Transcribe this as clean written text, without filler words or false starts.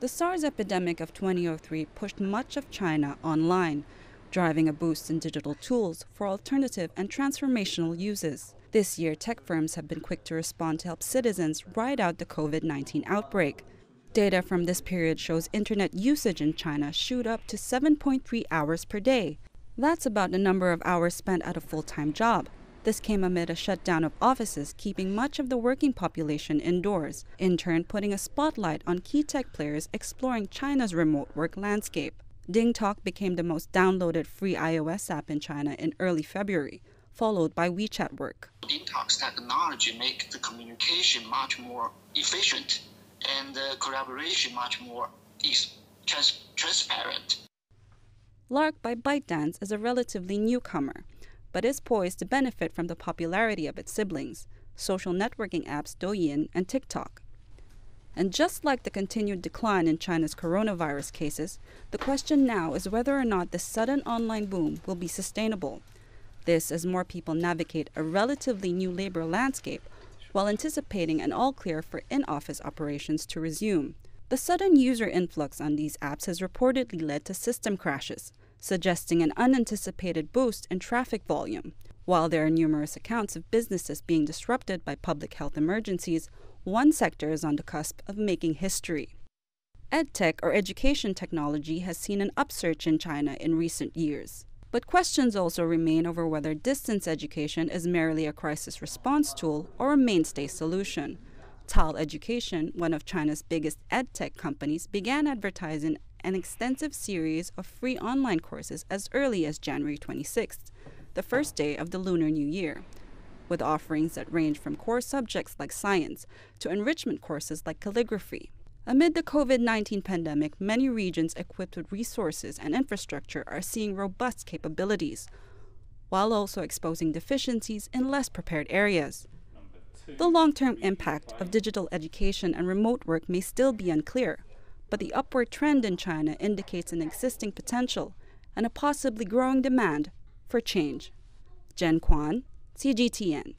the SARS epidemic of 2003 pushed much of China online, driving a boost in digital tools for alternative and transformational uses. This year, tech firms have been quick to respond to help citizens ride out the COVID-19 outbreak. Data from this period shows internet usage in China shoot up to 7.3 hours per day. That's about the number of hours spent at a full-time job. This came amid a shutdown of offices, keeping much of the working population indoors, in turn putting a spotlight on key tech players exploring China's remote work landscape. DingTalk became the most downloaded free iOS app in China in early February, followed by WeChat Work. DingTalk's technology makes the communication much more efficient and the collaboration much more transparent. Lark by ByteDance is a relatively newcomer, but is poised to benefit from the popularity of its siblings, social networking apps Douyin and TikTok. And just like the continued decline in China's coronavirus cases, the question now is whether or not this sudden online boom will be sustainable. This as more people navigate a relatively new labor landscape while anticipating an all-clear for in-office operations to resume. The sudden user influx on these apps has reportedly led to system crashes, suggesting an unanticipated boost in traffic volume. While there are numerous accounts of businesses being disrupted by public health emergencies, one sector is on the cusp of making history. EdTech, or education technology, has seen an upsurge in China in recent years. But questions also remain over whether distance education is merely a crisis response tool or a mainstay solution. Tao Education, one of China's biggest EdTech companies, began advertising an extensive series of free online courses as early as January 26th, the first day of the Lunar New Year, with offerings that range from core subjects like science to enrichment courses like calligraphy. Amid the COVID-19 pandemic, many regions equipped with resources and infrastructure are seeing robust capabilities, while also exposing deficiencies in less prepared areas. The long-term impact of digital education and remote work may still be unclear, but the upward trend in China indicates an existing potential and a possibly growing demand for change. Zhen Quan, CGTN.